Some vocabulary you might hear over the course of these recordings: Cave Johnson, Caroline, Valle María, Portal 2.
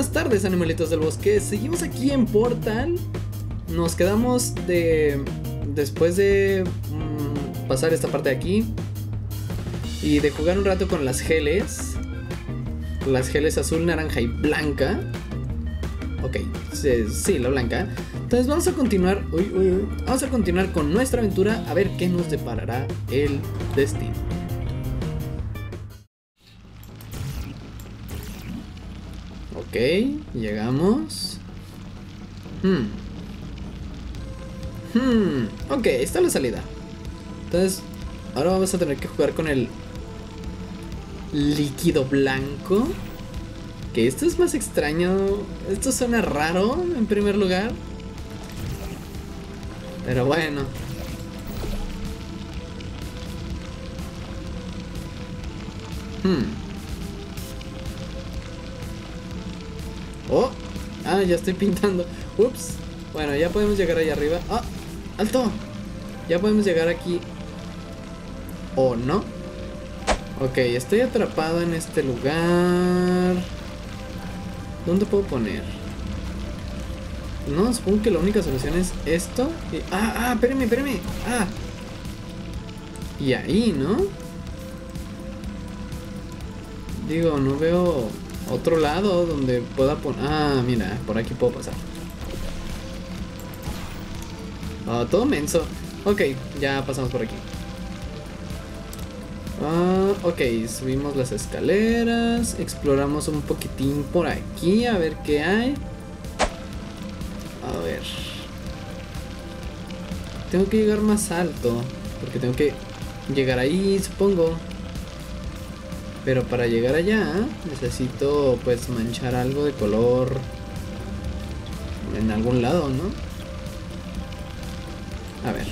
buenas tardes, animalitos del bosque. Seguimos aquí en Portal. Nos quedamos de... después de pasar esta parte de aquí y de jugar un rato con las geles. Las geles azul, naranja y blanca. Ok, sí, la blanca. Entonces vamos a continuar. Vamos a continuar con nuestra aventura. A ver qué nos deparará el destino. Ok, llegamos. Ok, está la salida. Entonces, ahora vamos a tener que jugar con el líquido blanco. Que esto es más extraño. Esto suena raro en primer lugar. Pero bueno. Oh, ya estoy pintando. Ups. Bueno, ya podemos llegar allá arriba. ¡Ah! ¡Oh! ¡Alto! Ya podemos llegar aquí. ¿O no? Ok, estoy atrapado en este lugar. ¿Dónde puedo poner? No, supongo que la única solución es esto. Y... ¡Ah! ¡Espérame, espérame! ¡Ah! Y ahí, ¿no? Digo, no veo otro lado donde pueda poner... Ah, mira, por aquí puedo pasar. Oh, todo menso. Ok, ya pasamos por aquí. Ok, subimos las escaleras. Exploramos un poquitín por aquí. A ver qué hay. A ver. Tengo que llegar más alto. Porque tengo que llegar ahí, supongo. Pero para llegar allá necesito pues manchar algo de color en algún lado, ¿no? A ver.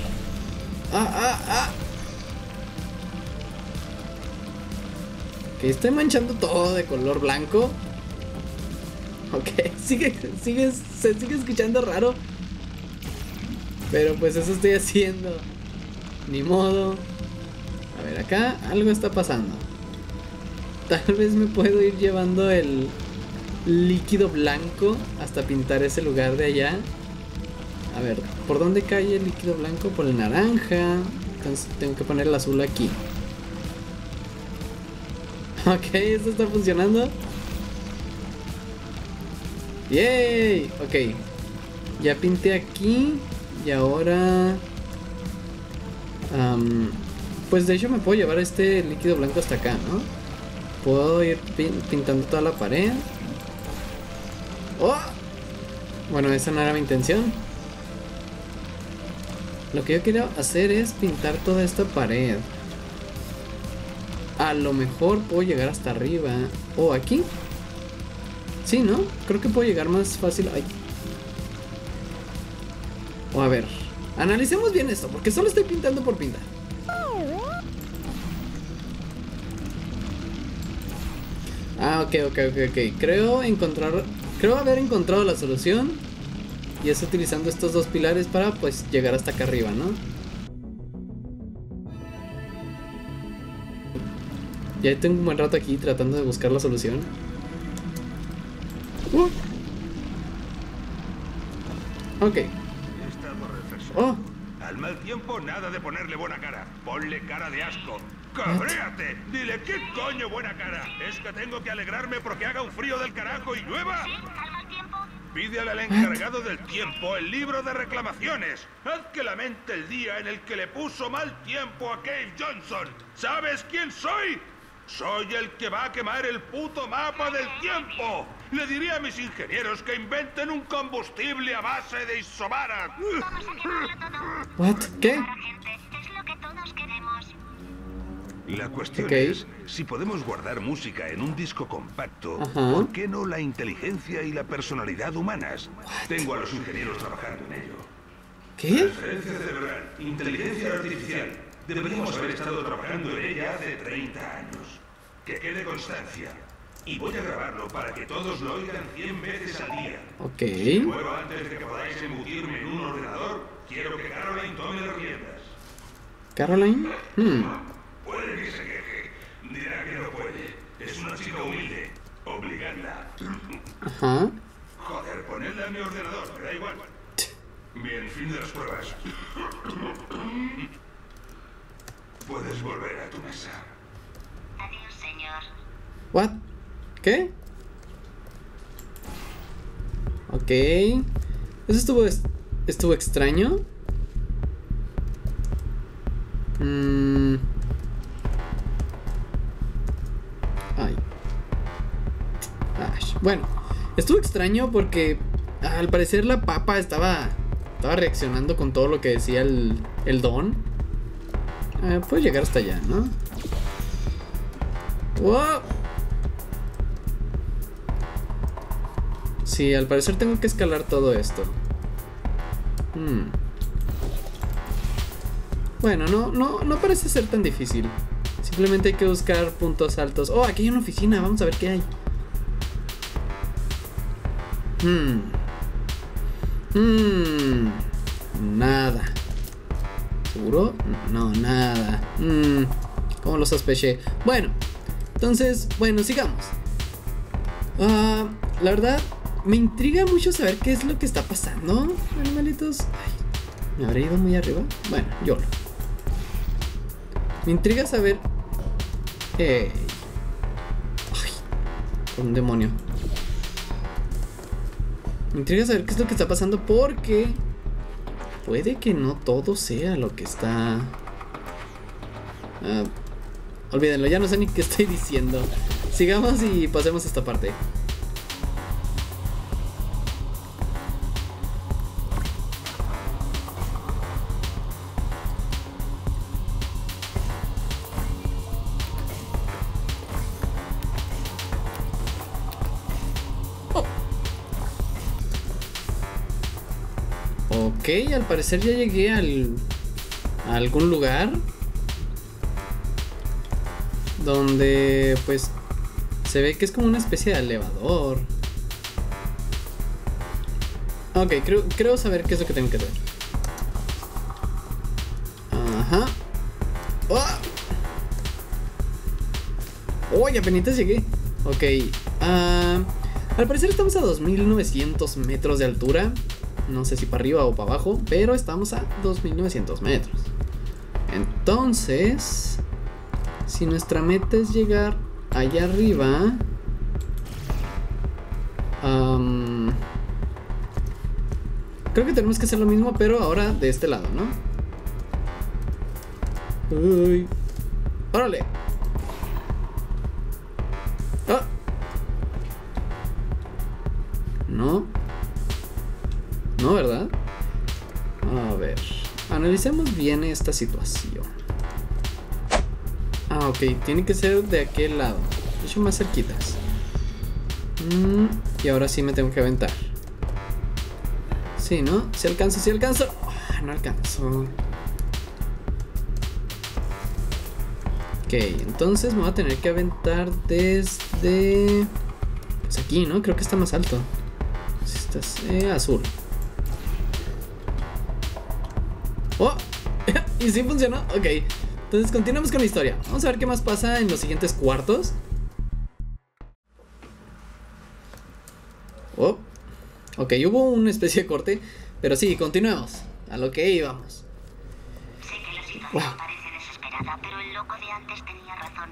Que estoy manchando todo de color blanco. Ok, se sigue escuchando raro. Pero pues eso estoy haciendo. Ni modo. A ver, acá algo está pasando. Tal vez me puedo ir llevando el líquido blanco hasta pintar ese lugar de allá. A ver, ¿por dónde cae el líquido blanco? Por el naranja. Entonces tengo que poner el azul aquí. Ok, esto está funcionando. ¡Yay! Ok. Ya pinté aquí. Y ahora... pues de hecho me puedo llevar este líquido blanco hasta acá, ¿no? Puedo ir pintando toda la pared. ¡Oh! Bueno, esa no era mi intención. Lo que yo quiero hacer es pintar toda esta pared. A lo mejor puedo llegar hasta arriba. ¿O aquí? Sí, ¿no? Creo que puedo llegar más fácil. Ay. O a ver. Analicemos bien esto, porque solo estoy pintando por pintar. Ok. Creo haber encontrado la solución. Y es utilizando estos dos pilares para, pues, llegar hasta acá arriba, ¿no? Ya tengo un buen rato aquí tratando de buscar la solución. Ok. Oh. Al mal tiempo, nada de ponerle buena cara. Ponle cara de asco. ¡Cabréate! Dile, ¿qué coño buena cara? ¿Es que tengo que alegrarme porque haga un frío del carajo y llueva? Pídele al encargado del tiempo el libro de reclamaciones. Haz que lamente el día en el que le puso mal tiempo a Cave Johnson. ¿Sabes quién soy? Soy el que va a quemar el puto mapa del tiempo. Le diré a mis ingenieros que inventen un combustible a base de isobara. ¿Qué? Es lo que todos queremos. La cuestión es, si podemos guardar música en un disco compacto, ¿por qué no la inteligencia y la personalidad humanas? Tengo a los ingenieros trabajando en ello. ¿Qué? Referencia cerebral, inteligencia artificial. Deberíamos haber estado trabajando en ella hace 30 años. Que quede constancia. Y voy a grabarlo para que todos lo oigan 100 veces al día. Ok. Si muero antes de que podáis embutirme en un ordenador, quiero que Caroline tome las riendas. ¿Caroline? Puede que se queje. Dirá que no puede. Es una chica humilde. Obligadla. Ajá. Joder, ponedla en mi ordenador, me da igual. Bien, fin de las pruebas. Puedes volver a tu mesa. Adiós, señor. What? ¿Qué? Ok. Eso estuvo extraño. Ay. Ay. Bueno, estuvo extraño porque al parecer la papa estaba reaccionando con todo lo que decía el don. Puedo llegar hasta allá, ¿no? ¡Wow! Sí, al parecer tengo que escalar todo esto. Bueno, no parece ser tan difícil. Simplemente hay que buscar puntos altos. Oh, aquí hay una oficina, vamos a ver qué hay. Nada. ¿Seguro? No, nada. Como lo sospeché. Bueno, entonces, sigamos. La verdad, me intriga mucho saber qué es lo que está pasando, animalitos. Ay, ¿me habré ido muy arriba? Bueno, YOLO. Me intriga saber... Hey. Ay, por un demonio. Me intriga saber qué es lo que está pasando porque... puede que no todo sea lo que está... olvídenlo, ya no sé ni qué estoy diciendo. Sigamos y pasemos a esta parte. Ok, al parecer ya llegué a algún lugar donde pues se ve que es como una especie de elevador. Ok, creo saber qué es lo que tengo que hacer. Ajá. ¡Oh! ¡Oh! Apenitas llegué. Ok. Al parecer estamos a 2900 metros de altura. No sé si para arriba o para abajo, pero estamos a 2900 metros. Entonces, si nuestra meta es llegar allá arriba, creo que tenemos que hacer lo mismo, pero ahora de este lado, ¿no? Uy. ¡Órale! ¡Ah! No. No, ¿verdad? A ver, analicemos bien esta situación. Ah, ok, tiene que ser de aquel lado. De hecho, más cerquitas. Y ahora sí me tengo que aventar. Sí, ¿no? Si alcanzo, si alcanzo. Oh, no alcanzo. Ok, entonces me voy a tener que aventar desde... pues aquí, ¿no? Creo que está más alto. Este es azul. ¡Oh! Y sí funcionó. Ok. Entonces continuamos con la historia. Vamos a ver qué más pasa en los siguientes cuartos. Oh. Ok, hubo una especie de corte. Pero sí, continuemos. A lo que íbamos. Sé que la situación parece desesperada, pero el loco de antes tenía razón.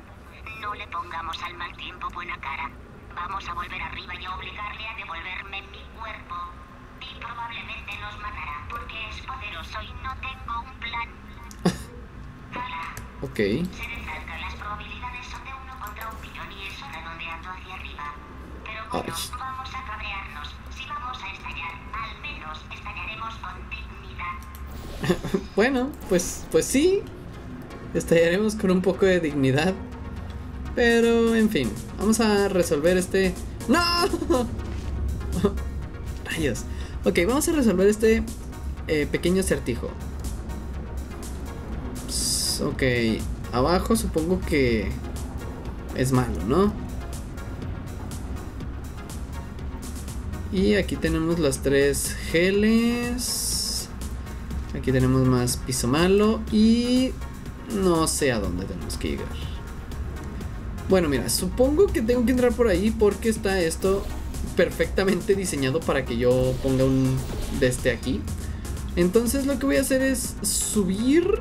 No le pongamos al mal tiempo buena cara. Vamos a volver arriba y a obligarle a devolverme mi cuerpo. Y probablemente nos matará porque es poderoso y no tengo un plan. Ok. Se resaltan las probabilidades son de 1 contra 1.000.000 y eso redondeando hacia arriba. Pero bueno, vamos a cabrearnos. Si vamos a estallar, al menos estallaremos con dignidad. Bueno, pues sí. Estallaremos con un poco de dignidad. Pero, en fin, vamos a resolver este... ¡No! Rayos. Ok, vamos a resolver este pequeño acertijo. Ok, abajo supongo que es malo, ¿no? Y aquí tenemos las 3 geles. Aquí tenemos más piso malo y no sé a dónde tenemos que llegar. Bueno, mira, supongo que tengo que entrar por ahí porque está esto perfectamente diseñado para que yo ponga un de este aquí. Entonces lo que voy a hacer es subir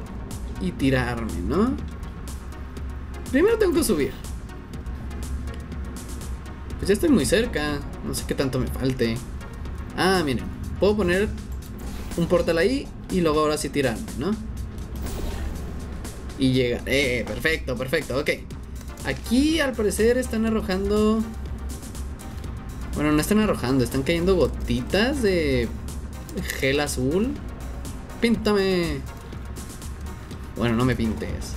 y tirarme, ¿no? Primero tengo que subir. Pues ya estoy muy cerca. No sé qué tanto me falte. Ah, miren. Puedo poner un portal ahí y luego ahora sí tirarme, ¿no? Y llega. Perfecto, perfecto. Ok. Aquí al parecer están arrojando... Bueno, no están arrojando. Están cayendo gotitas de gel azul. Píntame. Bueno, no me pintes.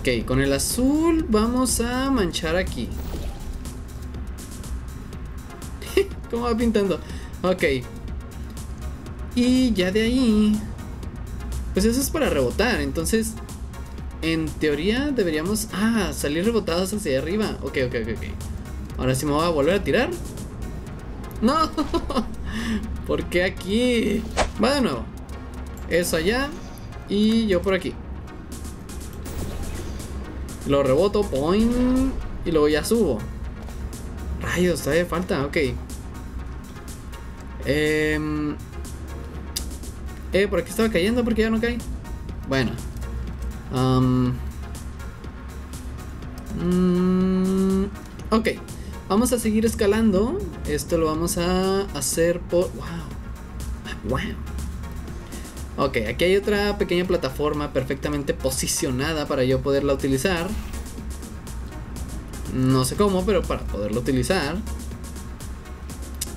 Ok, con el azul vamos a manchar aquí. ¿Cómo va pintando? Ok. Y ya de ahí... Pues eso es para rebotar. Entonces, en teoría deberíamos... Ah, salir rebotados hacia arriba. Ok, ok, ok, ok. Ahora sí me voy a volver a tirar. ¡No! ¿Por qué aquí? Va de nuevo. Eso allá. Y yo por aquí. Lo reboto, point. Y luego ya subo. Rayos, todavía falta, ok. Por aquí estaba cayendo, ¿por qué ya no cae? Bueno. Ok. Vamos a seguir escalando. Esto lo vamos a hacer por... ¡Wow! ¡Wow! Ok, aquí hay otra pequeña plataforma perfectamente posicionada para yo poderla utilizar. No sé cómo, pero para poderla utilizar.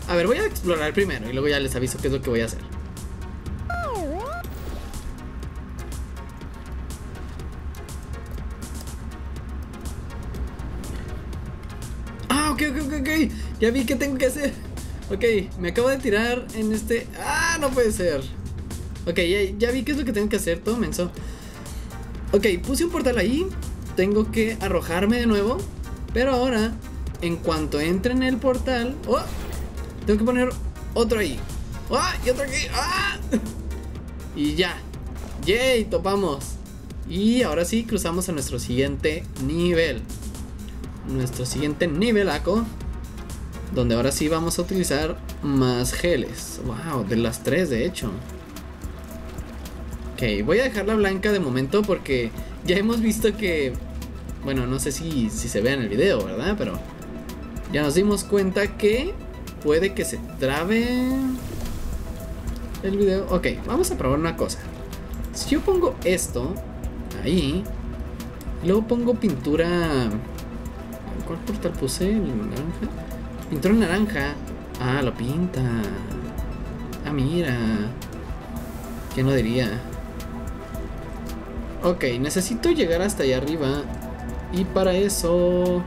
A ver, voy a explorar primero y luego ya les aviso qué es lo que voy a hacer. Ah, ok, ok, ok, ok. Ya vi qué tengo que hacer. Ok, me acabo de tirar en este... Ah, no puede ser. Ok, ya vi qué es lo que tengo que hacer, todo menso. Ok, puse un portal ahí. Tengo que arrojarme de nuevo. Pero ahora, en cuanto entre en el portal... ¡Oh! Tengo que poner otro ahí. ¡Ah! ¡Oh! Y otro aquí. ¡Ah! Y ya. ¡Yay! Topamos. Y ahora sí, cruzamos a nuestro siguiente nivel. Nuestro siguiente nivelaco. Donde ahora sí vamos a utilizar más geles. ¡Wow! De las tres, de hecho. Ok, voy a dejar la blanca de momento porque ya hemos visto que... Bueno, no sé si se vea en el video, ¿verdad? Pero ya nos dimos cuenta que puede que se trabe el video. Ok, vamos a probar una cosa. Si yo pongo esto ahí, y luego pongo pintura... ¿Cuál portal puse? ¿Naranja? Pintura naranja. Ah, lo pinta. Ah, mira. ¿Quién lo diría? Ok, necesito llegar hasta allá arriba. Y para eso...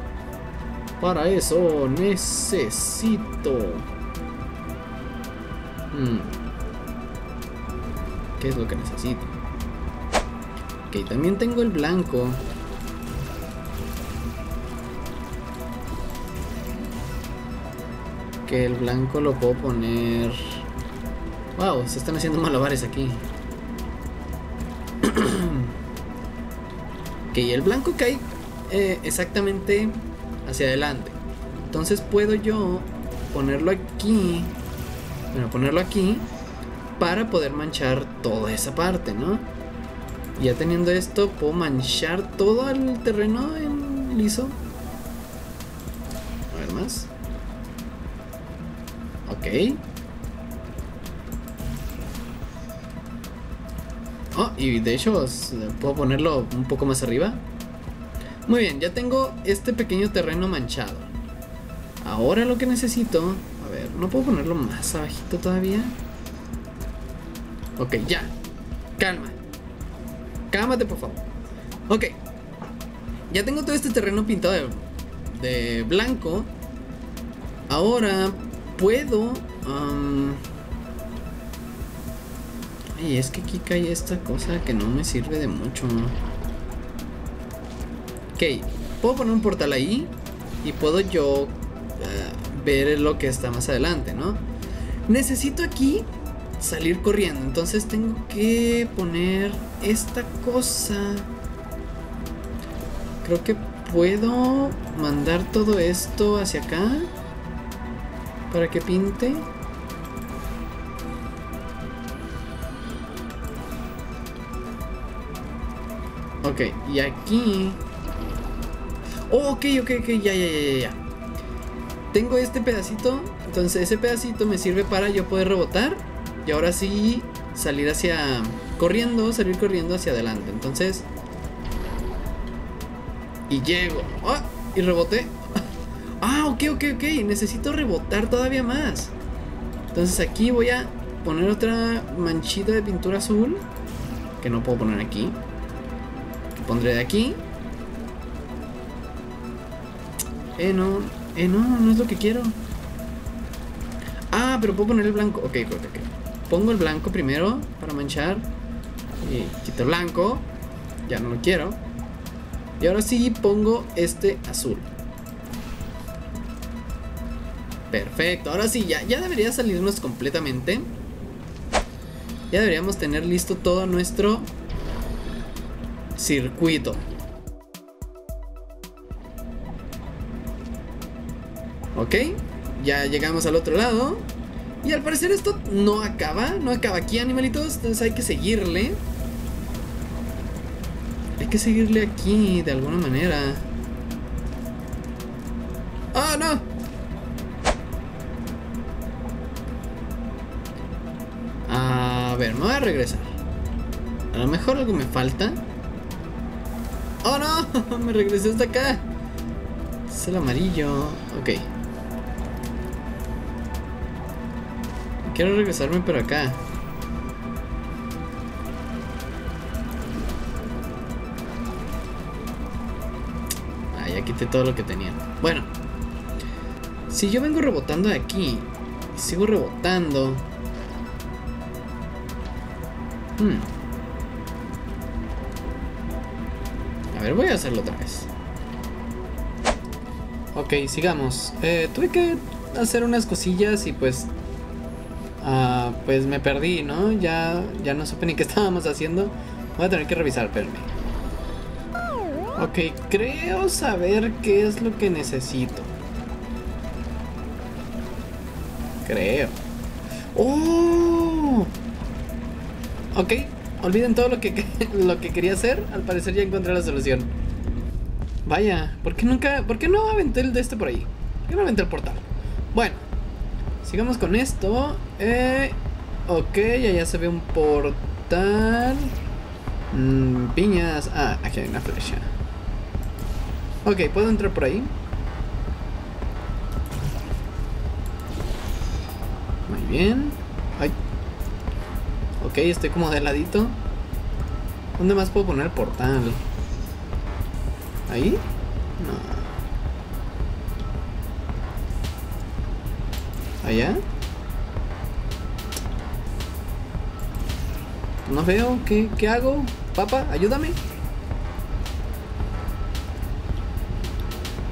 necesito... ¿Qué es lo que necesito? Ok, también tengo el blanco. Que el blanco lo puedo poner... Wow, se están haciendo malabares aquí. Ok, el blanco cae exactamente hacia adelante. Entonces puedo yo ponerlo aquí. Bueno, ponerlo aquí para poder manchar toda esa parte, ¿no? Y ya teniendo esto, puedo manchar todo el terreno en liso. A ver más. Ok. Oh, y de hecho, puedo ponerlo un poco más arriba. Muy bien, ya tengo este pequeño terreno manchado. Ahora lo que necesito... A ver, ¿no puedo ponerlo más abajito todavía? Ok, ya. Calma. Cálmate, por favor. Ok. Ya tengo todo este terreno pintado de blanco. Ahora puedo... Ay, es que aquí cae esta cosa que no me sirve de mucho. Ok, puedo poner un portal ahí y puedo yo ver lo que está más adelante, ¿no? Necesito aquí salir corriendo, entonces tengo que poner esta cosa. Creo que puedo mandar todo esto hacia acá. para que pinte. Ok, y aquí... Oh, ok, ya. Tengo este pedacito, entonces ese pedacito me sirve para yo poder rebotar. Y ahora sí, salir hacia... salir corriendo hacia adelante. Entonces... Y llego. ¡Ah! Oh, y reboté. Ah, ok. Necesito rebotar todavía más. Entonces aquí voy a poner otra manchita de pintura azul. Que no puedo poner aquí. Que pondré de aquí. No es lo que quiero. Ah, pero puedo poner el blanco. Ok. Pongo el blanco primero para manchar. Y quito el blanco. Ya no lo quiero. Y ahora sí pongo este azul. Perfecto, ahora sí, ya debería salirnos completamente. Ya deberíamos tener listo todo nuestro circuito. Ok, ya llegamos al otro lado. Y al parecer esto no acaba aquí, animalitos. Entonces hay que seguirle. Hay que seguirle aquí de alguna manera. ¡Ah, no! A ver, me voy a regresar. A lo mejor algo me falta. ¡Oh, no! Me regresé hasta acá. Es el amarillo. Ok. Quiero regresarme por acá. Quité todo lo que tenía. Bueno, si yo vengo rebotando de aquí y sigo rebotando, a ver, voy a hacerlo otra vez. Ok, sigamos. Tuve que hacer unas cosillas y pues pues me perdí, ¿no? Ya no supe ni qué estábamos haciendo. Voy a tener que revisar, espérame. Ok, creo saber qué es lo que necesito. Creo. ¡Oh! Ok, olviden todo lo que quería hacer. Al parecer ya encontré la solución. Vaya, ¿por qué no aventé el de este por ahí? ¿Por qué no aventé el portal? Bueno, sigamos con esto. Ok, allá se ve un portal. Piñas. Ah, aquí hay una flecha. Ok, ¿puedo entrar por ahí? Muy bien. Ay. Ok, estoy como de ladito. ¿Dónde más puedo poner el portal? ¿Ahí? No. ¿Allá? No veo. ¿Qué hago? Papá, ayúdame.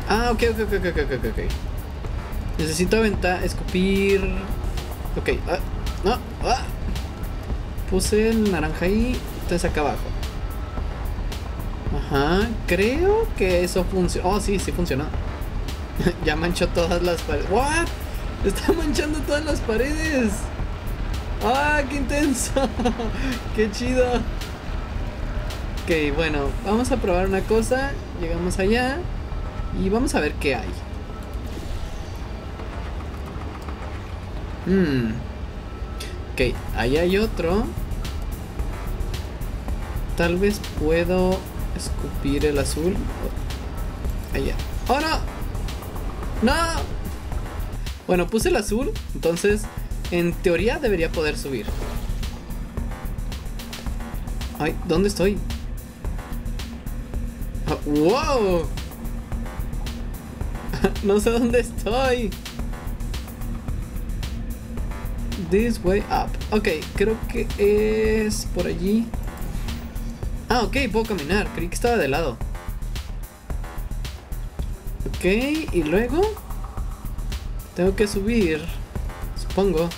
Ah, ok. Necesito aventar, escupir. Ok, no. Puse el naranja ahí. Entonces acá abajo. Ajá, creo que eso funcionó. Oh, sí funcionó. Ya manchó todas las paredes. What? Está manchando todas las paredes. ¡Ah, qué intenso! ¡Qué chido! Ok, bueno, vamos a probar una cosa. Llegamos allá y vamos a ver qué hay. Ok, ahí hay otro. Tal vez puedo escupir el azul. Allá. ¡Oh, no! ¡No! Bueno, puse el azul, entonces... En teoría debería poder subir. Ay, ¿dónde estoy? Oh, ¡wow! No sé dónde estoy. This way up. Ok, creo que es por allí. Ah, ok, puedo caminar. Creí que estaba de lado. Ok, y luego... Tengo que subir... Supongo.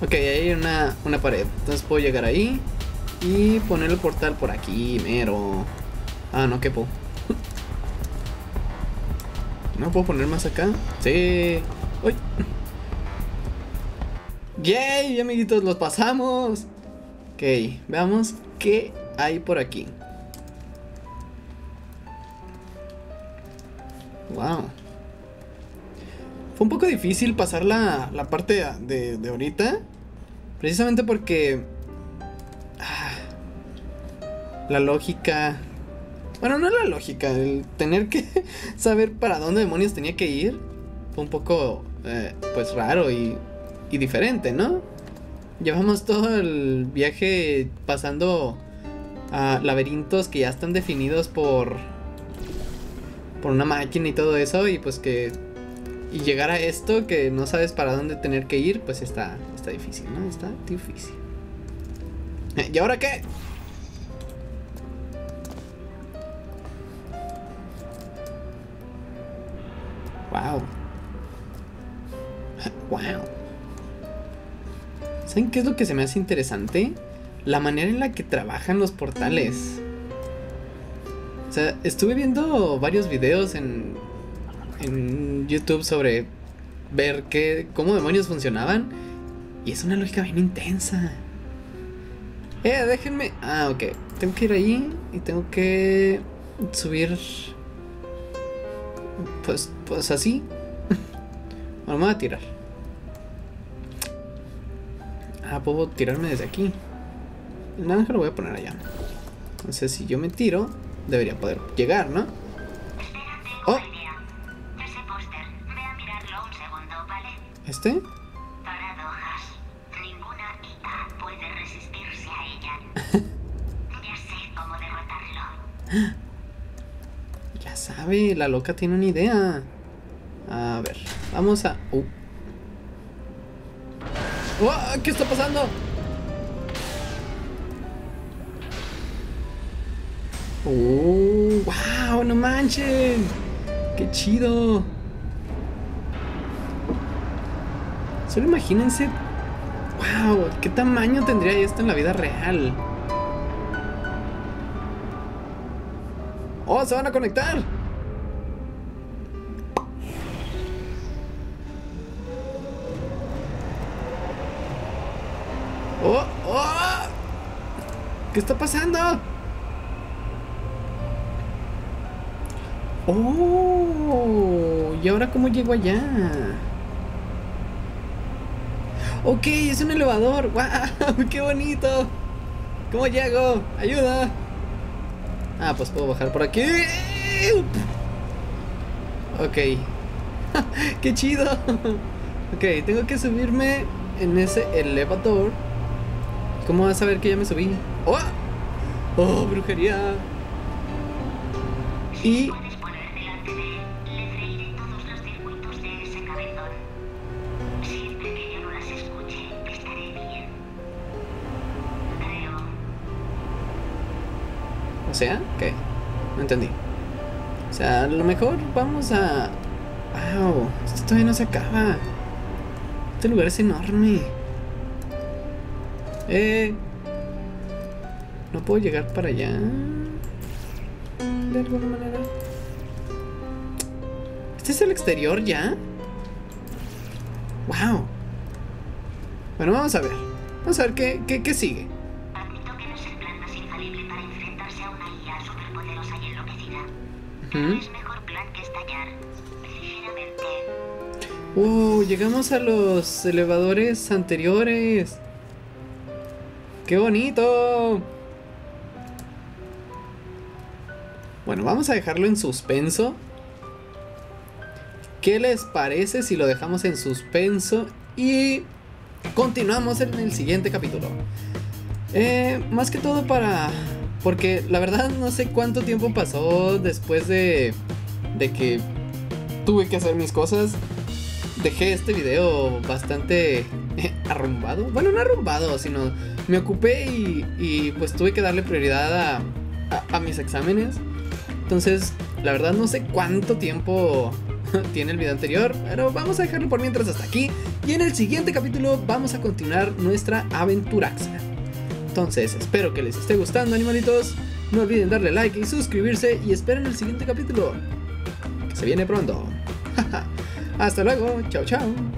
Ok, ahí hay una pared. Entonces puedo llegar ahí y poner el portal por aquí, mero. Ah, no, ¿qué puedo? ¿No puedo poner más acá? Sí. Uy. ¡Yay, amiguitos! ¡Los pasamos! Ok, veamos qué hay por aquí. Wow. Fue un poco difícil pasar la parte de ahorita. Precisamente porque... la lógica... Bueno, no la lógica. El tener que saber para dónde demonios tenía que ir. Fue un poco... pues raro y diferente, ¿no? Llevamos todo el viaje pasando a laberintos que ya están definidos por una máquina y todo eso, y pues que... y llegar a esto que no sabes para dónde tener que ir, pues está difícil, ¿no? Está difícil. ¿Y ahora qué? Wow. Wow. ¿Saben qué es lo que se me hace interesante? La manera en la que trabajan los portales. O sea, estuve viendo varios videos en YouTube sobre ver cómo demonios funcionaban. Y es una lógica bien intensa. Déjenme... Ah, ok. Tengo que ir ahí y tengo que subir... Pues así. Bueno, me voy a tirar. Ah, puedo tirarme desde aquí. El naranja lo voy a poner allá. Entonces, si yo me tiro, debería poder llegar, ¿no? Espérate, oh. Ese póster, ve a mirarlo un segundo, ¿vale? ¿Este? Paradojas. Ninguna IA puede resistirse a ella. Ya sé cómo derrotarlo. Ya sabe, la loca tiene una idea. A ver, vamos a... ¡Oh! ¿Qué está pasando? ¡Oh! ¡Wow! ¡No manchen! ¡Qué chido! Solo imagínense... ¡Wow! ¿Qué tamaño tendría esto en la vida real? ¡Oh! ¡Se van a conectar! ¡Oh! ¡Oh! ¿Qué está pasando? ¡Oh! ¿Y ahora cómo llego allá? ¡Ok! ¡Es un elevador! ¡Wow! ¡Qué bonito! ¿Cómo llego? ¡Ayuda! Ah, pues puedo bajar por aquí. Ok. ¡Qué chido! Ok, tengo que subirme en ese elevador. ¿Cómo vas a ver que ya me subí? ¡Oh! ¡Oh, brujería! Y... puedes poner delante de él. Le freiré todos los circuitos de ese cabezón. Siempre que yo no las escuche, estaré bien. Creo. O sea, ¿qué? No entendí. O sea, a lo mejor vamos a... ¡Wow! Esto todavía no se acaba. Este lugar es enorme. No puedo llegar para allá de alguna manera. ¿Este es el exterior ya? Wow. Bueno, vamos a ver. Vamos a ver qué sigue. Admito que no es el plan más infalible para enfrentarse a una IA superpoderosa y enloquecida. No es mejor plan que estallar ligeramente. Wow, llegamos a los elevadores anteriores. ¡Qué bonito! Bueno, vamos a dejarlo en suspenso. ¿Qué les parece si lo dejamos en suspenso? Y continuamos en el siguiente capítulo. Más que todo para... porque la verdad no sé cuánto tiempo pasó después de que tuve que hacer mis cosas. Dejé este video bastante arrumbado. Bueno, no arrumbado, sino... me ocupé y pues tuve que darle prioridad a mis exámenes. Entonces, la verdad no sé cuánto tiempo tiene el video anterior, pero vamos a dejarlo por mientras hasta aquí. Y en el siguiente capítulo vamos a continuar nuestra aventuraxa. Entonces, espero que les esté gustando, animalitos. No olviden darle like y suscribirse. Y esperen el siguiente capítulo, que se viene pronto. Hasta luego, chao chao.